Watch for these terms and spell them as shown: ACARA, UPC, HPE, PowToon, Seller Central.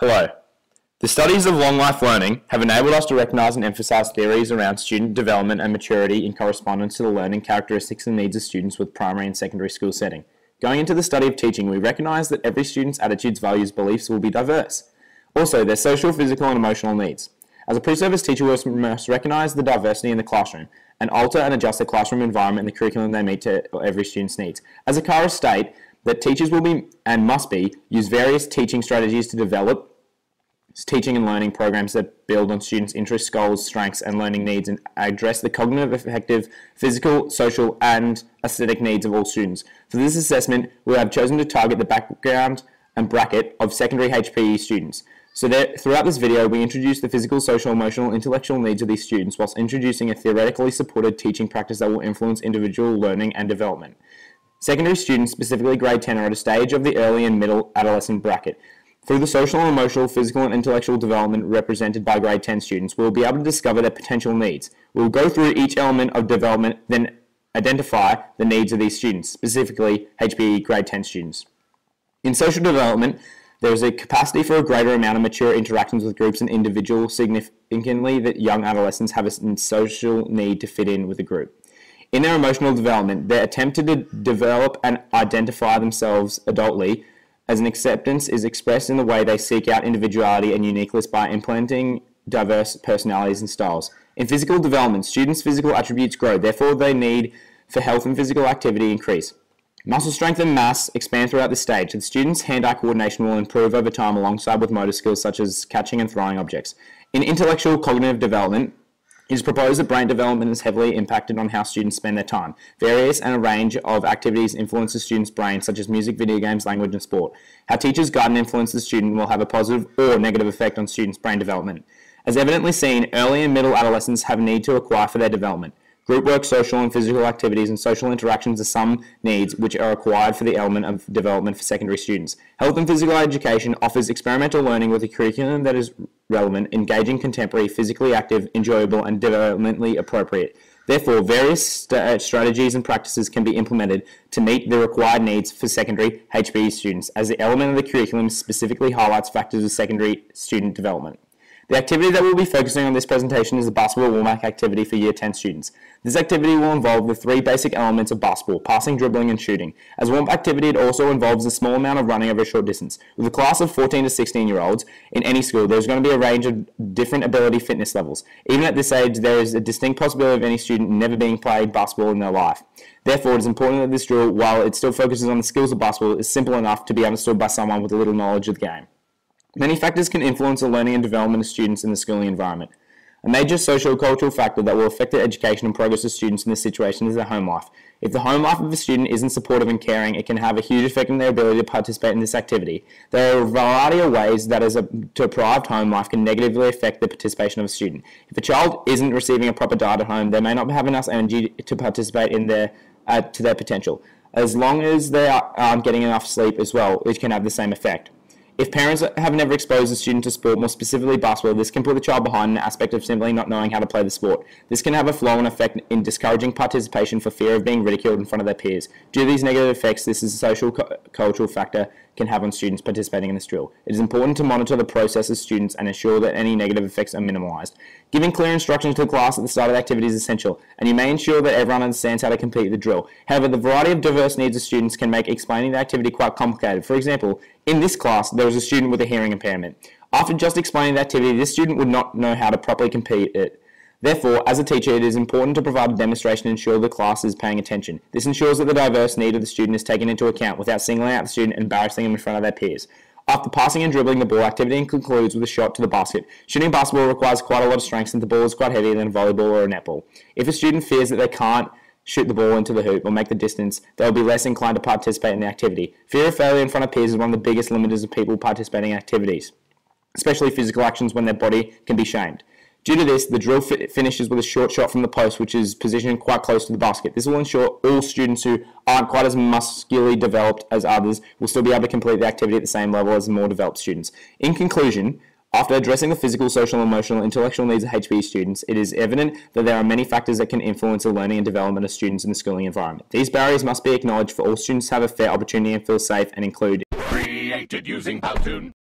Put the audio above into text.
Hello. The studies of long-life learning have enabled us to recognise and emphasise theories around student development and maturity in correspondence to the learning characteristics and needs of students with primary and secondary school setting. Going into the study of teaching, we recognise that every student's attitudes, values, beliefs will be diverse. Also, their social, physical and emotional needs. As a pre-service teacher, we must recognise the diversity in the classroom and alter and adjust the classroom environment and the curriculum they meet to every student's needs. As ACARA state, that teachers will be, and must be, use various teaching strategies to develop teaching and learning programs that build on students' interests, goals, strengths and learning needs and address the cognitive, affective, physical, social and aesthetic needs of all students. For this assessment, we have chosen to target the background and bracket of secondary HPE students. So that throughout this video, we introduce the physical, social, emotional, intellectual needs of these students whilst introducing a theoretically supported teaching practice that will influence individual learning and development. Secondary students, specifically grade 10, are at a stage of the early and middle adolescent bracket. Through the social, emotional, physical and intellectual development represented by grade 10 students, we'll be able to discover their potential needs. We'll go through each element of development, then identify the needs of these students, specifically HPE grade 10 students. In social development, there is a capacity for a greater amount of mature interactions with groups and individuals, significantly that young adolescents have a social need to fit in with a group. In their emotional development, they attempted to develop and identify themselves adultly as an acceptance is expressed in the way they seek out individuality and uniqueness by implementing diverse personalities and styles. In physical development, students' physical attributes grow, therefore their need for health and physical activity increase. Muscle strength and mass expand throughout this stage. The students' hand-eye coordination will improve over time alongside with motor skills such as catching and throwing objects. In intellectual cognitive development, it is proposed that brain development is heavily impacted on how students spend their time. Various and a range of activities influence the student's brain such as music, video games, language and sport. How teachers guide and influence the student will have a positive or negative effect on students' brain development. As evidently seen, early and middle adolescents have a need to acquire for their development. Group work, social and physical activities and social interactions are some needs which are required for the element of development for secondary students. Health and physical education offers experimental learning with a curriculum that is relevant, engaging, contemporary, physically active, enjoyable and developmentally appropriate. Therefore, various strategies and practices can be implemented to meet the required needs for secondary HPE students, as the element of the curriculum specifically highlights factors of secondary student development. The activity that we'll be focusing on this presentation is the basketball warm-up activity for Year 10 students. This activity will involve the three basic elements of basketball, passing, dribbling and shooting. As warm-up activity, it also involves a small amount of running over a short distance. With a class of 14 to 16-year-olds in any school, there's going to be a range of different ability fitness levels. Even at this age, there is a distinct possibility of any student never being played basketball in their life. Therefore, it is important that this drill, while it still focuses on the skills of basketball, is simple enough to be understood by someone with a little knowledge of the game. Many factors can influence the learning and development of students in the schooling environment. A major socio-cultural factor that will affect the education and progress of students in this situation is their home life. If the home life of a student isn't supportive and caring, it can have a huge effect on their ability to participate in this activity. There are a variety of ways that a deprived home life can negatively affect the participation of a student. If a child isn't receiving a proper diet at home, they may not have enough energy to participate in to their potential. As long as they aren't getting enough sleep as well, it can have the same effect. If parents have never exposed a student to sport, more specifically basketball, this can put the child behind an aspect of simply not knowing how to play the sport. This can have a flow-on effect in discouraging participation for fear of being ridiculed in front of their peers. Due to these negative effects, this is a social cultural factor can have on students participating in this drill. It is important to monitor the process of students and ensure that any negative effects are minimized. Giving clear instructions to the class at the start of the activity is essential, and you may ensure that everyone understands how to complete the drill. However, the variety of diverse needs of students can make explaining the activity quite complicated. For example, in this class, there was a student with a hearing impairment. After just explaining the activity, this student would not know how to properly complete it. Therefore, as a teacher, it is important to provide a demonstration to ensure the class is paying attention. This ensures that the diverse need of the student is taken into account without singling out the student and embarrassing them in front of their peers. After passing and dribbling the ball, activity concludes with a shot to the basket. Shooting basketball requires quite a lot of strength since the ball is quite heavier than a volleyball or a netball. If a student fears that they can't shoot the ball into the hoop or make the distance, they'll be less inclined to participate in the activity. Fear of failure in front of peers is one of the biggest limiters of people participating in activities, especially physical actions when their body can be shamed. Due to this, the drill finishes with a short shot from the post, which is positioned quite close to the basket. This will ensure all students who aren't quite as muscularly developed as others will still be able to complete the activity at the same level as the more developed students. In conclusion, after addressing the physical, social, emotional, and intellectual needs of HPE students, it is evident that there are many factors that can influence the learning and development of students in the schooling environment. These barriers must be acknowledged for all students to have a fair opportunity and feel safe and included. Created using PowToon.